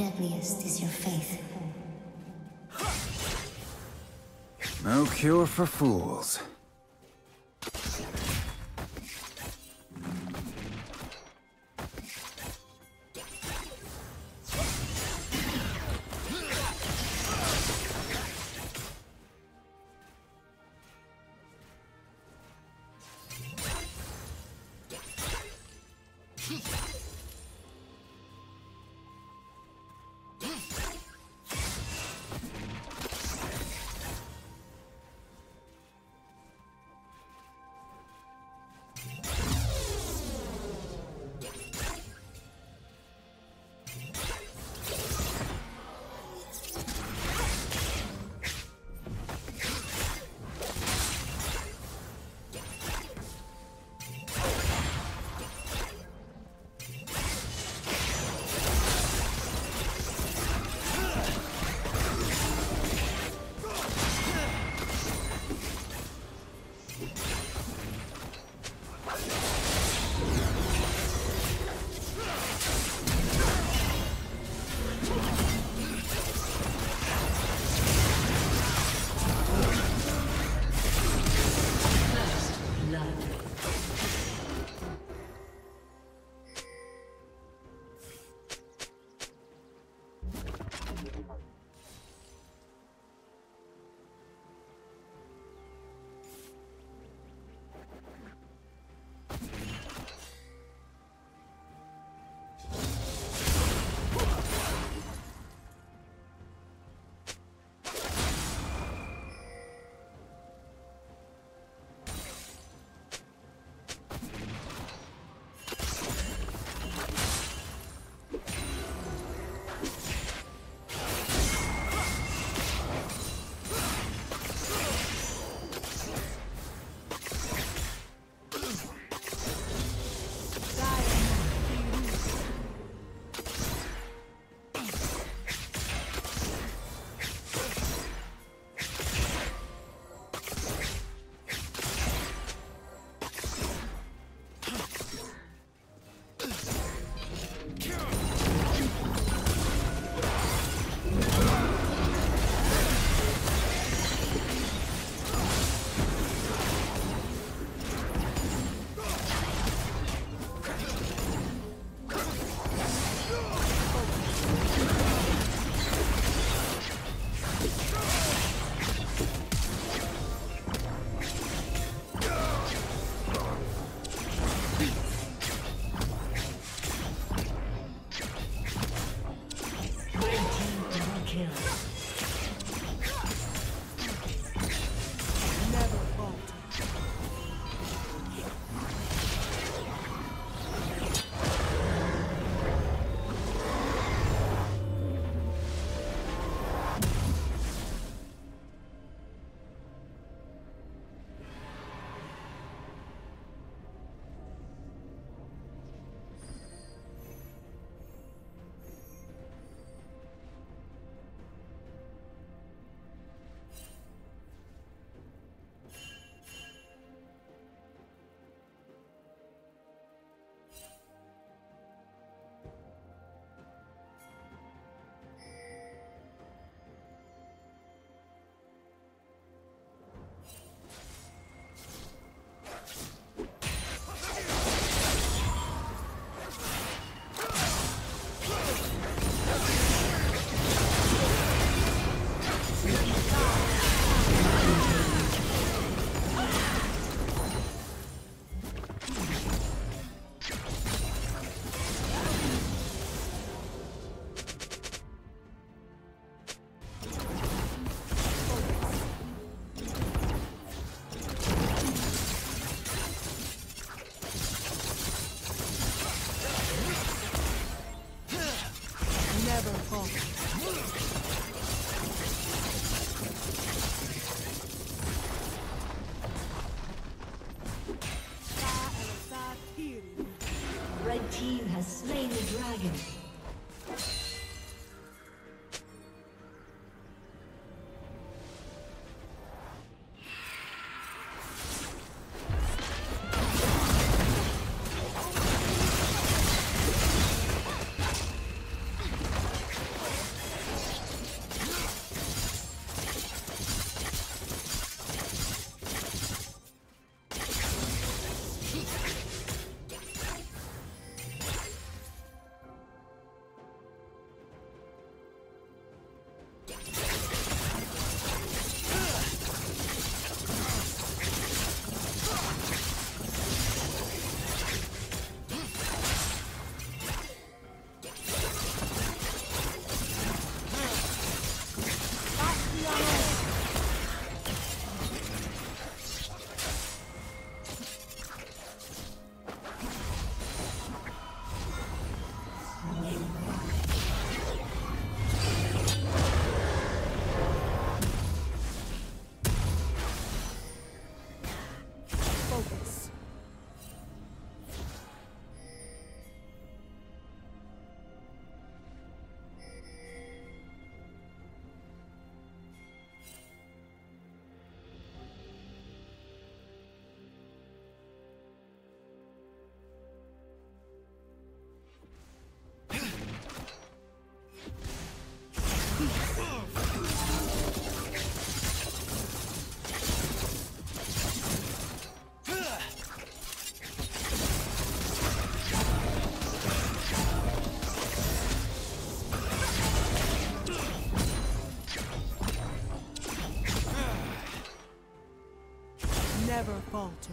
deadliest is your faith. No cure for fools. never falter.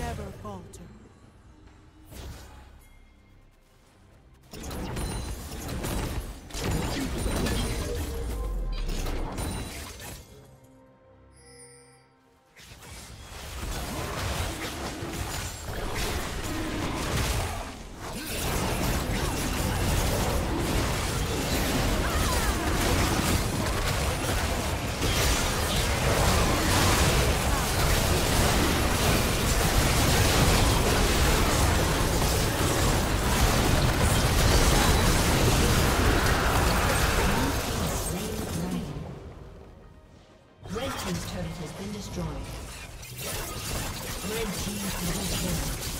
Never falter. team's turret has been destroyed. Red team has been killed.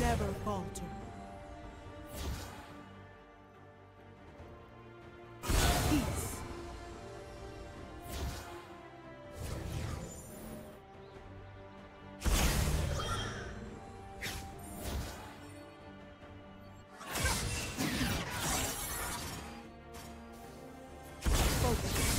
Never falter. Peace. Focus.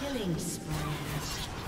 Killing spree.